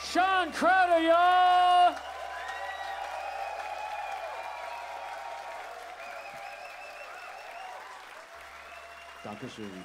Shawn Crowder, y'all! Dankeschön.